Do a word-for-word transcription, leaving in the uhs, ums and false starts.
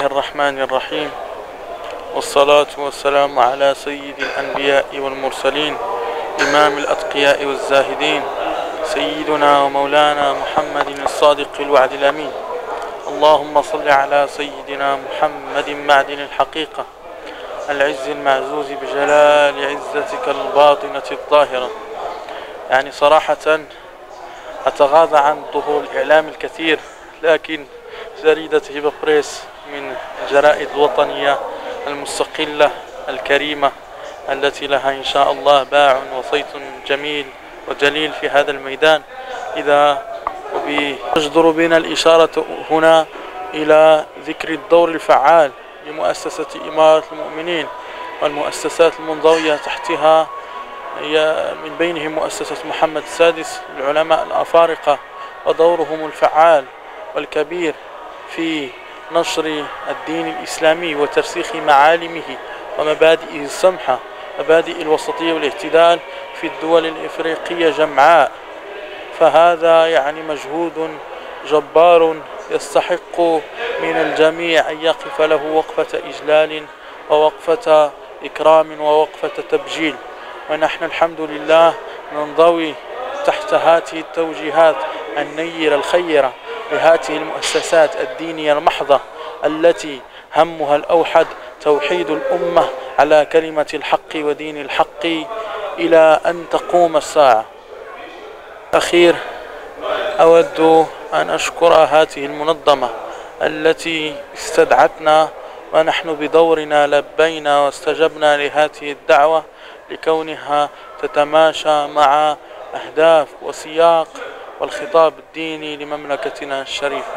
بسم الله الرحمن الرحيم، والصلاة والسلام على سيد الأنبياء والمرسلين، إمام الأتقياء والزاهدين، سيدنا ومولانا محمد الصادق الوعد الأمين. اللهم صل على سيدنا محمد معدن الحقيقة العز المعزوز بجلال عزتك الباطنة الظاهرة. يعني صراحة أتغاضى عن ظهور الإعلام الكثير، لكن جريدة هبة بريس من الجرائد الوطنية المستقلة الكريمة التي لها إن شاء الله باع وصيت جميل وجليل في هذا الميدان. إذا تجدر بنا الإشارة هنا إلى ذكر الدور الفعال لمؤسسة إمارة المؤمنين والمؤسسات المنضوية تحتها، من بينهم مؤسسة محمد السادس للعلماء الأفارقة، ودورهم الفعال والكبير في نشر الدين الإسلامي وترسيخ معالمه ومبادئه السمحة، مبادئ الوسطية والاعتدال في الدول الإفريقية جمعاء. فهذا يعني مجهود جبار يستحق من الجميع أن يقف له وقفة إجلال ووقفة إكرام ووقفة تبجيل. ونحن الحمد لله ننضوي تحت هذه التوجيهات النيرة الخيرة لهذه المؤسسات الدينية المحضة التي همها الأوحد توحيد الأمة على كلمة الحق ودين الحق إلى أن تقوم الساعة. أخير أود أن أشكر هذه المنظمة التي استدعتنا، ونحن بدورنا لبينا واستجبنا لهذه الدعوة لكونها تتماشى مع أهداف وسياق والخطاب الديني لمملكتنا الشريفة.